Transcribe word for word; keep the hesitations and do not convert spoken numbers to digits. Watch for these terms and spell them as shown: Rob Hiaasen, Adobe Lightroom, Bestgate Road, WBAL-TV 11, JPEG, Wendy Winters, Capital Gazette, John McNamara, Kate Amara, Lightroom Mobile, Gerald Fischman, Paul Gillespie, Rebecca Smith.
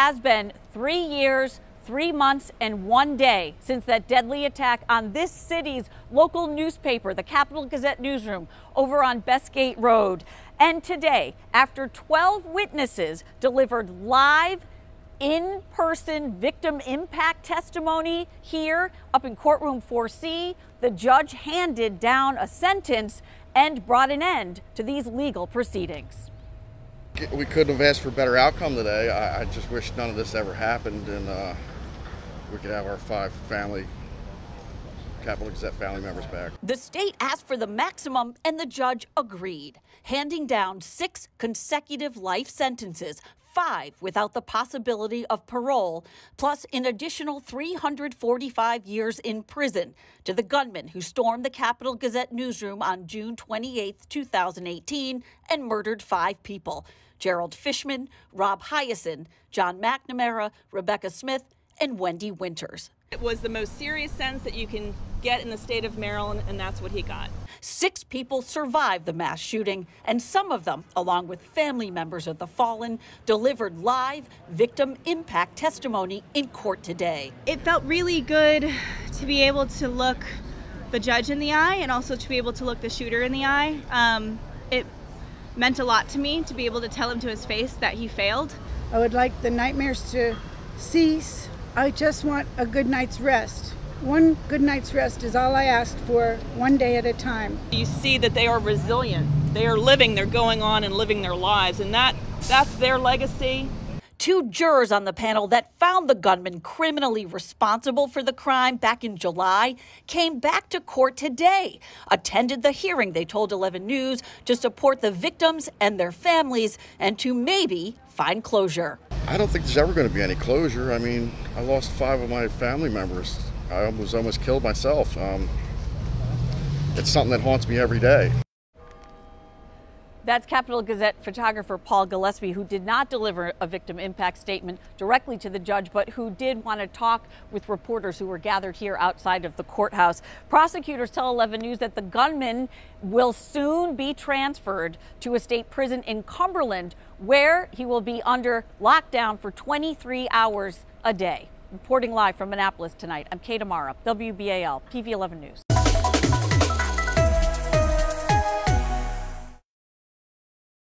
has been three years, three months, and one day since that deadly attack on this city's local newspaper, the Capital Gazette newsroom, over on Bestgate Road. And today, after twelve witnesses delivered live, in-person victim impact testimony here up in courtroom four C, the judge handed down a sentence and brought an end to these legal proceedings. We couldn't have asked for a better outcome today. I, I just wish none of this ever happened, and uh, we could have our five family, Capital Gazette family members back. The state asked for the maximum, and the judge agreed, handing down six consecutive life sentences, five without the possibility of parole, plus an additional three hundred forty-five years in prison to the gunman who stormed the Capital Gazette newsroom on June twenty-eighth, two thousand eighteen, and murdered five people: Gerald Fischman, Rob Hiaasen, John McNamara, Rebecca Smith, and Wendy Winters. It was the most serious sentence that you can get in the state of Maryland, and that's what he got. Six people survived the mass shooting, and some of them, along with family members of the fallen, delivered live victim impact testimony in court today. It felt really good to be able to look the judge in the eye and also to be able to look the shooter in the eye. Um, it meant a lot to me to be able to tell him to his face that he failed. I would like the nightmares to cease. I just want a good night's rest. One good night's rest is all I asked for, one day at a time. You see that they are resilient. They are living, they're going on and living their lives, and that, that's their legacy. Two jurors on the panel that found the gunman criminally responsible for the crime back in July came back to court today, attended the hearing, they told eleven News, to support the victims and their families and to maybe find closure. I don't think there's ever going to be any closure. I mean, I lost five of my family members. I was almost killed myself. Um, it's something that haunts me every day. That's Capital Gazette photographer Paul Gillespie, who did not deliver a victim impact statement directly to the judge, but who did want to talk with reporters who were gathered here outside of the courthouse. Prosecutors tell eleven News that the gunman will soon be transferred to a state prison in Cumberland, where he will be under lockdown for twenty-three hours a day. Reporting live from Annapolis tonight, I'm Kate Amara, W B A L T V eleven News.